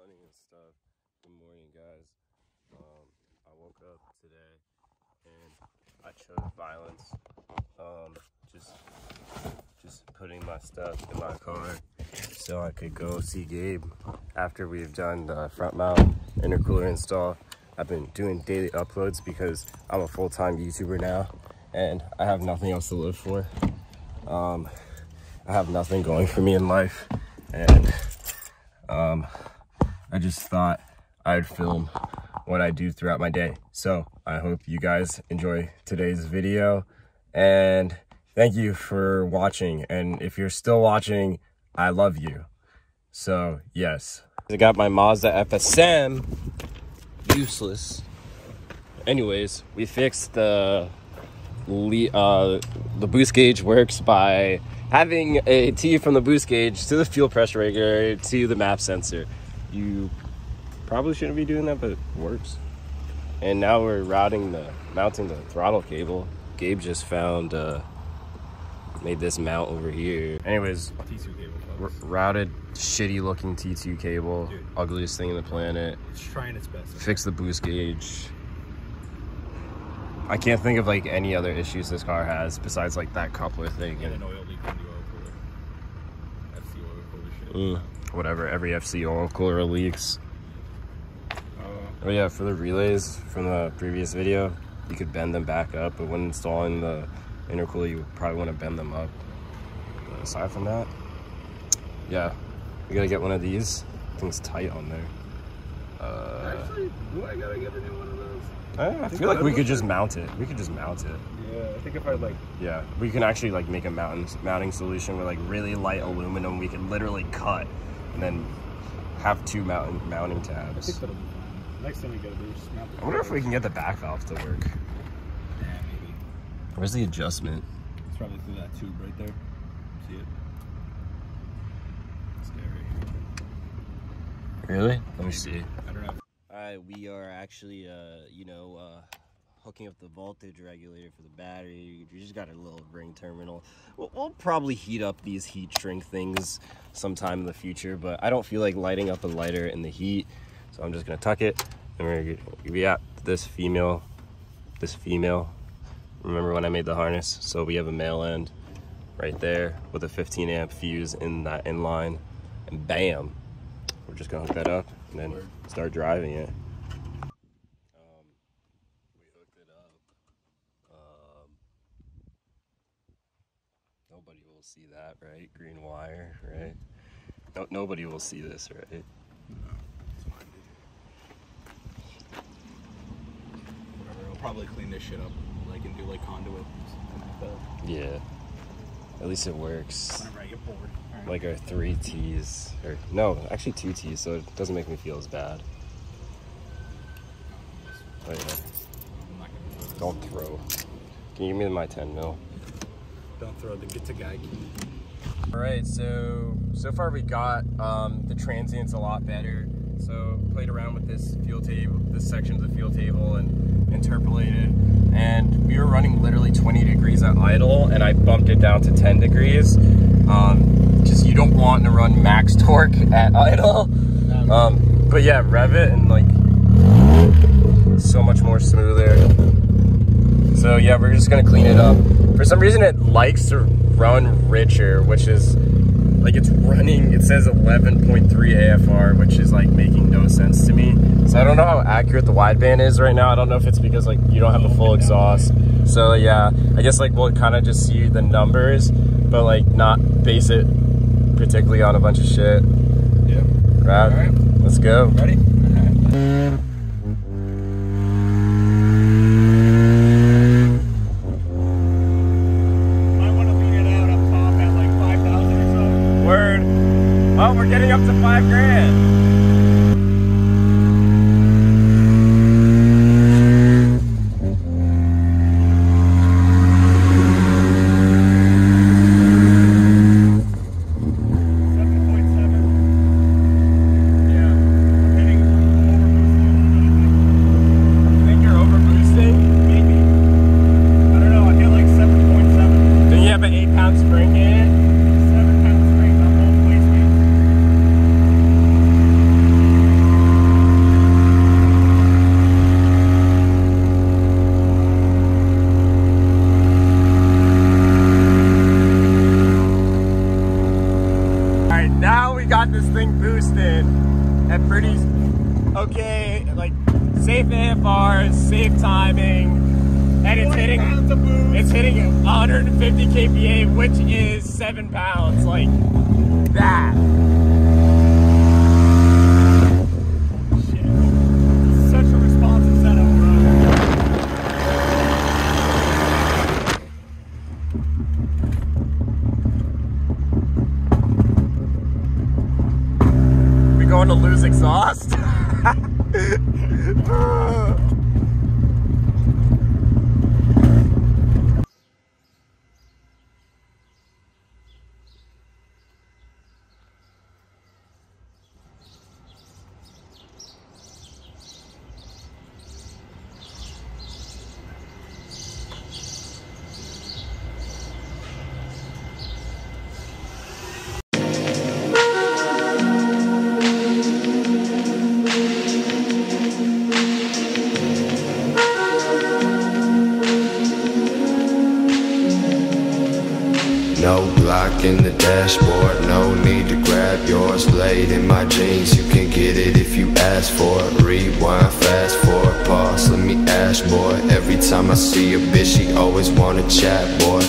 sunny and stuff. Good morning, guys. I woke up today and I chose violence. Just putting my stuff in my car so I could go see Gabe after we've done the front mount intercooler install. I've been doing daily uploads because I'm a full-time YouTuber now and I have nothing else to live for. I have nothing going for me in life, and I just thought I'd film what I do throughout my day. So I hope you guys enjoy today's video, and thank you for watching. And if you're still watching, I love you. So yes, I got my Mazda FSM. Useless. Anyways, we fixed the boost gauge. Works by having a T from the boost gauge to the fuel pressure regulator to the map sensor. You probably shouldn't be doing that, but it works. And now we're mounting the throttle cable. Gabe just found made this mount over here. Anyways, T2 cable. Routed shitty looking T2 cable. Dude, ugliest thing on the planet. It's trying its best. Fix the boost gauge. I can't think of like any other issues this car has besides like that coupler thing and an oil leak from the oil cooler. FC oil cooler shit. Whatever, every FC oil cooler leaks. Oh yeah, for the relays from the previous video, you could bend them back up, but when installing the intercooler you would probably want to bend them up. But aside from that, yeah, we gotta get one of these. Things tight on there. Actually, do I gotta get a new one of those? I feel like we could just mount it. We could just mount it. Yeah, I think if I like... Yeah, we can actually like make a mounting solution with like really light aluminum. We can literally cut and then have two mounting tabs. I think that'll be fine. Next time we gotta do just mount the... I wonder if we can get the back valve to work. Yeah, maybe. Where's the adjustment? It's probably through that tube right there. See it? Really? Let me see. I don't know. Alright, we are actually, hooking up the voltage regulator for the battery. We just got a little ring terminal. We'll probably heat up these heat shrink things sometime in the future, but I don't feel like lighting up a lighter in the heat, so I'm just going to tuck it, and we're going to be at this female. Remember when I made the harness? So we have a male end right there with a 15 amp fuse in that inline, and bam! We're just gonna hook that up and then start driving it. We hooked it up. Nobody will see that, right? Green wire, right? No, nobody will see this, right? No, it's fine, dude. Whatever, I'll probably clean this shit up, like, and do like conduit and something like that. Yeah. At least it works. Whenever I get bored. Right. Like our 3 T's. Or no, actually 2 T's, so it doesn't make me feel as bad. Oh, yeah. I'm not gonna throw. Don't throw. Can you give me my 10 mil? Don't throw the Gitagai key. Alright, so far we got the transients a lot better. So played around with this fuel table, this section of the fuel table, and interpolated. And we were running literally 20 degrees at idle, and I bumped it down to 10 degrees. Just you don't want to run max torque at idle. But yeah, rev it and like so much more smoother. So yeah, we're just gonna clean it up. For some reason, it likes to run richer, which is like it's running. It says 11.3 AFR, which is like making no sense to me. So I don't know how accurate the wideband is right now. I don't know if it's because like you don't have the full exhaust. So yeah, I guess like we'll kind of just see the numbers, but like not base it particularly on a bunch of shit. Yeah. Right. All right. Let's go. Ready? Spring in it. 7 pound spring, the whole place. this thing boosted at pretty okay, like safe AFRs, safe timing, and it's hitting 150 kPa, which is 7 pounds, like that. Going to lose exhaust. No block in the dashboard, no need to grab yours. Laid in my jeans, you can get it if you ask for it. Rewind, fast forward, pause, let me ash, boy. Every time I see a bitch, she always wanna chat, boy.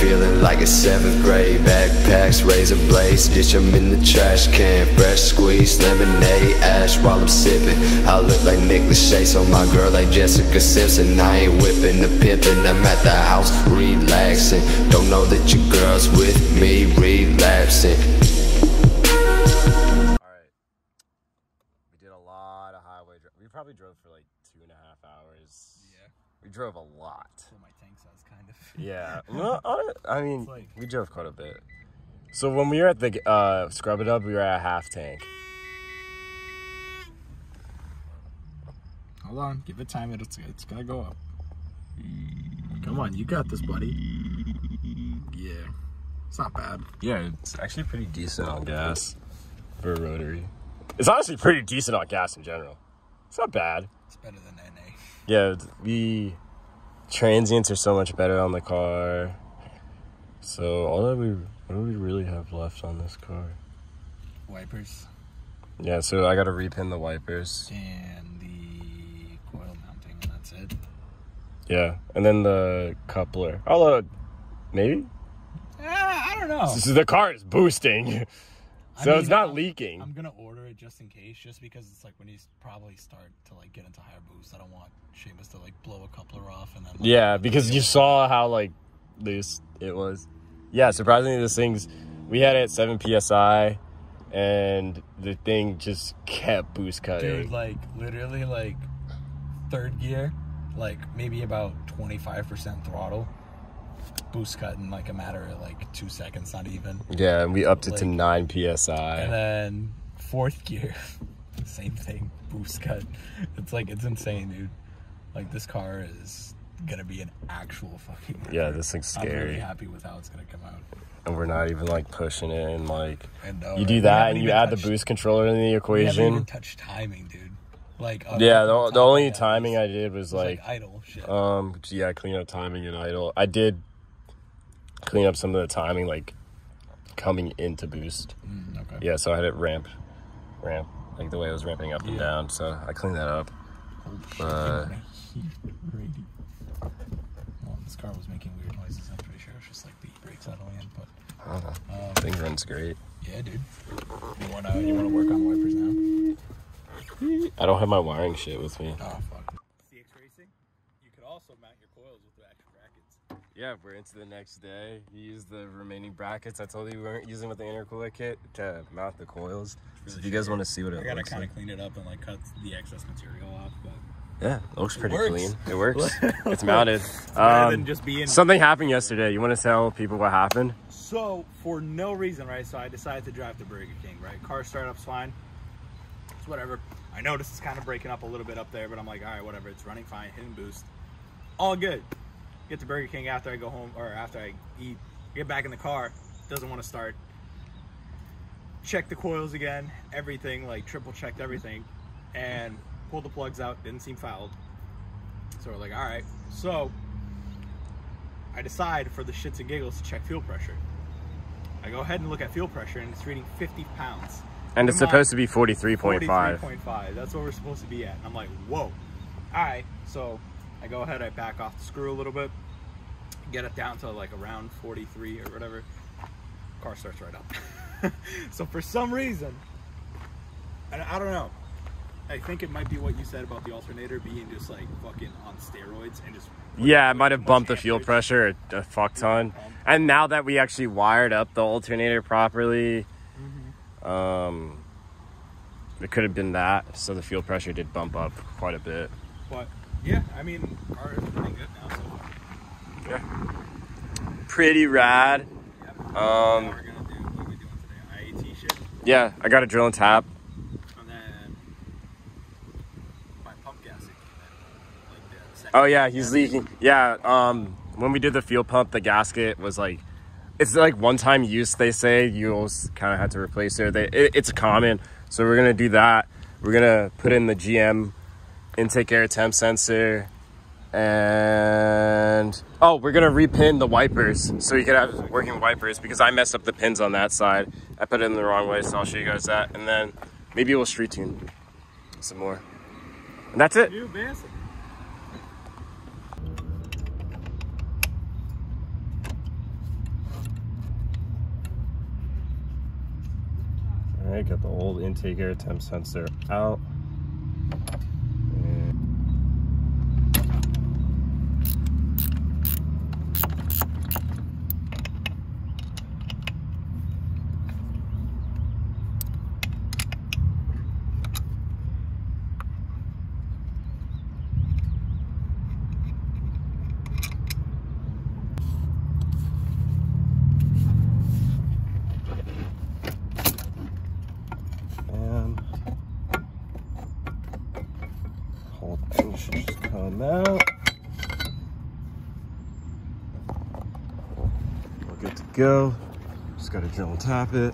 Feeling like a 7th grade, backpacks, razor blades, ditch them in the trash can. Fresh squeeze, lemonade, ash while I'm sipping. I look like Nick Lachey, so my girl like Jessica Simpson. I ain't whipping the pimping, I'm at the house relaxing. Don't know that your girl's with me, relapsing. Alright, we did a lot of highway driving. We probably drove for like 2.5 hours. Yeah. We drove a lot. Well, my tank size, kind of. Yeah. Well, I mean, like, we drove quite a bit. So when we were at the Scrub It Up, we were at a half tank. Hold on. Give it time. It's going to go up. Come on. You got this, buddy. Yeah. It's not bad. Yeah, it's actually pretty decent on gas for a rotary. It's honestly pretty decent on gas in general. It's not bad. It's better than NA. Yeah, we transients are so much better on the car. So all that what do we really have left on this car? Wipers. Yeah, so I gotta repin the wipers. And the coil mounting, and that's it. Yeah, and then the coupler. Although, maybe? I don't know. So the car is boosting. So I mean, it's not leaking. I'm gonna order it just in case, just because it's like when you probably start to like get into higher boost, I don't want Sheamus to like blow a coupler off and then. Like, yeah, because you saw how like loose it was. Yeah, surprisingly, this thing's we had it at 7 psi, and the thing just kept boost cutting. Dude, like literally, like third gear, like maybe about 25% throttle. Boost cut in like a matter of like 2 seconds, not even. Yeah, and we upped it like, to 9 psi. And then fourth gear, same thing, boost cut. It's like it's insane, dude. Like this car is gonna be an actual fucking murder. Yeah, this thing's scary. I'm really happy with how it's gonna come out. And we're not even like pushing it, and like you do that and you add the boost controller in the equation. We haven't even touched timing, dude. Like yeah, the only timing I did was like idle shit. Yeah, clean up timing and idle. I did clean up some of the timing, like coming into boost. Okay. Yeah, so I had it ramp, like the way it was ramping up and down. So I cleaned that up. Well, this car was making weird noises. I'm pretty sure it's just like the brakes out of hand, but I don't know. Thing runs great. Yeah, dude. You wanna work on wipers now? I don't have my wiring shit with me. Oh, fuck. CX Racing, you could also mount your coils with the actual brackets. Yeah, we're into the next day. You use the remaining brackets I told you we weren't using with the intercooler kit to mount the coils. Really so if you guys want to see what it looks like. I gotta kind of clean it up and like cut the excess material off, but... Yeah, it looks pretty clean. It works. It's mounted. Something happened yesterday. You want to tell people what happened? So, for no reason, right? So I decided to drive to Burger King, right? Car startup's fine. It's whatever. I noticed it's kind of breaking up a little bit up there, but I'm like, all right, whatever. It's running fine, hitting boost. All good. Get to Burger King after I go home, or after I eat. Get back in the car. Doesn't want to start. Check the coils again. Everything, like triple checked everything. And pulled the plugs out. Didn't seem fouled. So we're like, all right. So I decide for the shits and giggles to check fuel pressure. I go ahead and look at fuel pressure, and it's reading 50 pounds. And it's supposed to be 43.5. 43.5. That's what we're supposed to be at. And I'm like, whoa. All right. So I go ahead. I back off the screw a little bit. Get it down to like around 43 or whatever. Car starts right up. So for some reason, and I don't know. I think it might be what you said about the alternator being just like fucking on steroids and just... Yeah, it might have bumped the fuel pressure a fuck ton. And now that we actually wired up the alternator properly, it could have been that. So the fuel pressure did bump up quite a bit. But yeah, I mean, the car is pretty good now so far. Yeah. Pretty rad. Yeah, we're gonna do what we're doing today. IAT shit. Yeah, I got a drill and tap. Oh yeah, he's leaking. Yeah, when we did the fuel pump, the gasket was like, it's like one-time use. They say you'll kind of have to replace it. It's common, so we're gonna do that. We're gonna put in the GM intake air temp sensor, and oh, we're gonna repin the wipers so you could have working wipers because I messed up the pins on that side. I put it in the wrong way, so I'll show you guys that, and then maybe we'll street tune some more. And that's it. You bastard. I got the old intake air temp sensor out. Go, just gotta drill and tap it.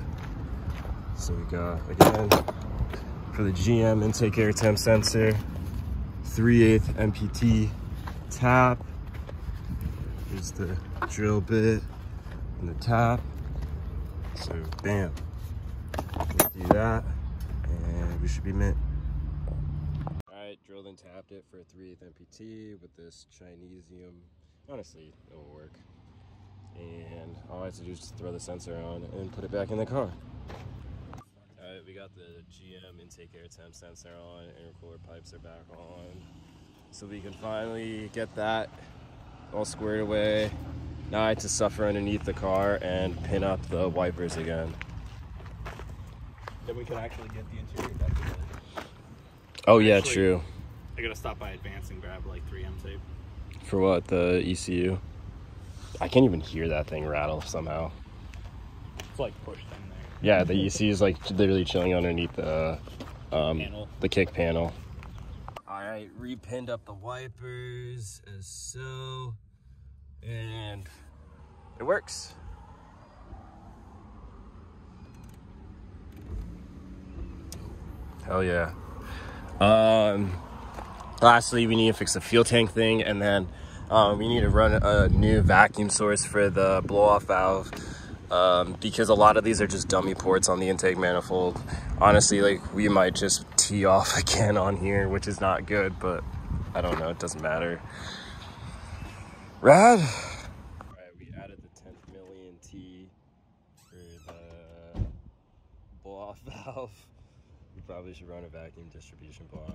So we got, again, for the GM intake air temp sensor, 3/8 MPT tap. Here's the drill bit and the tap. So bam, do that, and we should be mint. All right, drilled and tapped it for a 3/8 MPT with this Chineseium. Honestly, it'll work. And all I have to do is just throw the sensor on and put it back in the car. All right, we got the GM intake air temp sensor on, air cooler pipes are back on. So we can finally get that all squared away. Now I have to suffer underneath the car and pin up the wipers again. Then we can actually get the interior back together. Oh yeah, actually, true. I gotta stop by Advance and grab like 3M tape. For what, the ECU? I can't even hear that thing rattle somehow. It's like pushed in there. Yeah, the EC is like literally chilling underneath the kick panel. All right, repinned up the wipers as so, and it works. Hell yeah. Lastly, we need to fix the fuel tank thing, and then we need to run a new vacuum source for the blow-off valve because a lot of these are just dummy ports on the intake manifold. Honestly, like, we might just tee off again on here, which is not good, but I don't know. It doesn't matter. Rad. All right, we added the 10th million T for the blow-off valve. We probably should run a vacuum distribution block.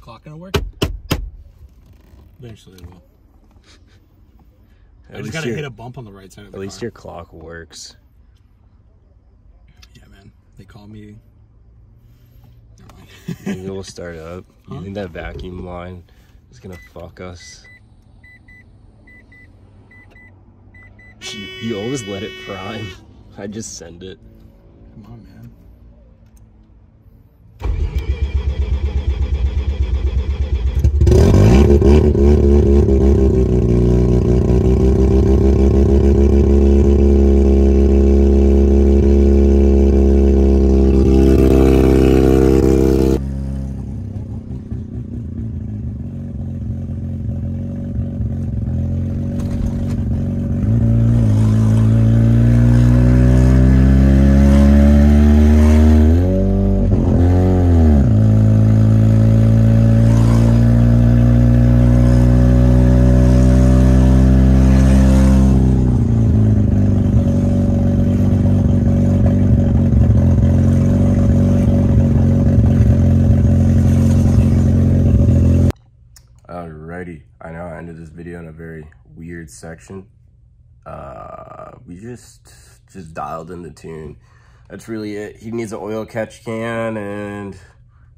Clock gonna work? Eventually it will. I just gotta hit a bump on the right side of the car. At least your clock works. Yeah, man. They call me. Never mind. Maybe it will start up. Huh? You think that vacuum line is gonna fuck us? You always let it prime. I just send it. Come on, man. Alrighty, I know I ended this video in a very weird section. We just dialed in the tune. That's really it. He needs an oil catch can and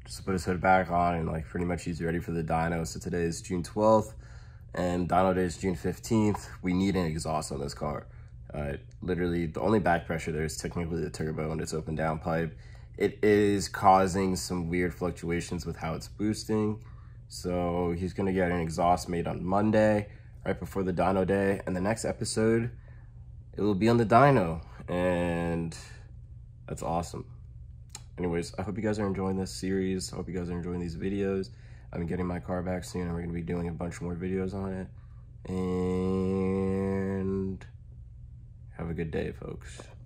just to put his hood back on, and like pretty much he's ready for the dyno. So today is June 12th and dyno day is June 15th. We need an exhaust on this car. Literally the only back pressure there is technically the turbo and its open downpipe. It is causing some weird fluctuations with how it's boosting. So he's gonna get an exhaust made on Monday, right before the dyno day. And the next episode, it will be on the dyno. And that's awesome. Anyways, I hope you guys are enjoying this series. I hope you guys are enjoying these videos. I'm getting my car back soon and we're gonna be doing a bunch more videos on it. And have a good day, folks.